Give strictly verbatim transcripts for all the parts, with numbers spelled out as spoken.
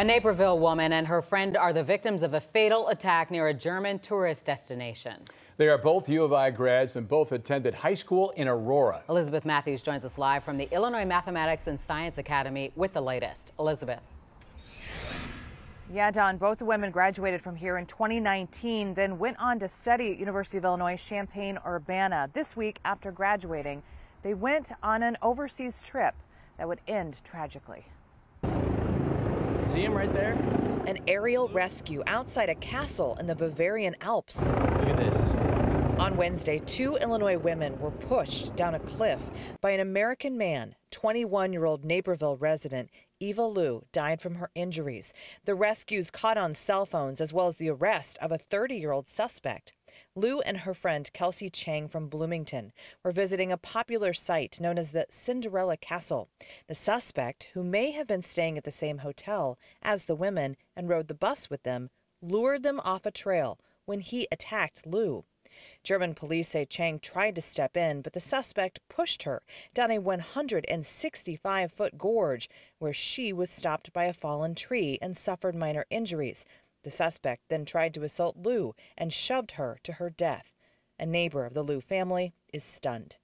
A Naperville woman and her friend are the victims of a fatal attack near a German tourist destination. They are both U of I grads and both attended high school in Aurora. Elizabeth Matthews joins us live from the Illinois Mathematics and Science Academy with the latest. Elizabeth. Yeah, Don, both the women graduated from here in twenty nineteen, then went on to study at University of Illinois Champaign-Urbana. This week, after graduating, they went on an overseas trip that would end tragically. See him right there? An aerial rescue outside a castle in the Bavarian Alps. Look at this. On Wednesday, two Illinois women were pushed down a cliff by an American man. twenty-one-year-old Naperville resident Eva Liu died from her injuries. The rescues caught on cell phones, as well as the arrest of a thirty-year-old suspect. Liu and her friend Kelsey Chang from Bloomington were visiting a popular site known as the Cinderella Castle. The suspect, who may have been staying at the same hotel as the women and rode the bus with them, lured them off a trail when he attacked Liu. German police say Chang tried to step in, but the suspect pushed her down a one hundred sixty-five foot gorge where she was stopped by a fallen tree and suffered minor injuries. The suspect then tried to assault Liu and shoved her to her death. A neighbor of the Liu family is stunned.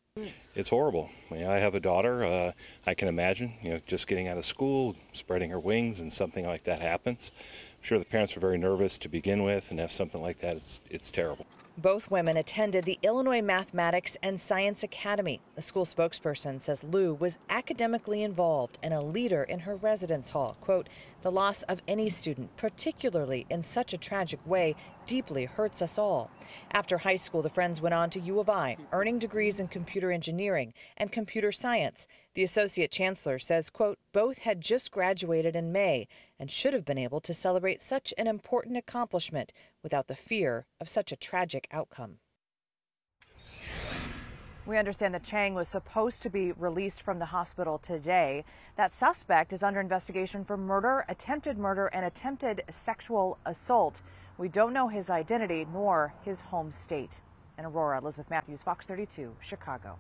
It's horrible. I mean, I have a daughter. Uh, I can imagine, you know, just getting out of school, spreading her wings, and something like that happens. I'm sure the parents are very nervous to begin with, and have something like that, it's, it's terrible. Both women attended the Illinois Mathematics and Science Academy. The school spokesperson says Liu was academically involved and a leader in her residence hall. Quote, "The loss of any student, particularly in such a tragic way, deeply hurts us all." After high school, the friends went on to U of I, earning degrees in computer engineering and computer science. The associate chancellor says, quote, "Both had just graduated in May and should have been able to celebrate such an important accomplishment without the fear of such a tragic outcome." We understand that Chang was supposed to be released from the hospital today. That suspect is under investigation for murder, attempted murder, and attempted sexual assault. We don't know his identity nor his home state. In Aurora, Elizabeth Matthews, Fox thirty-two, Chicago.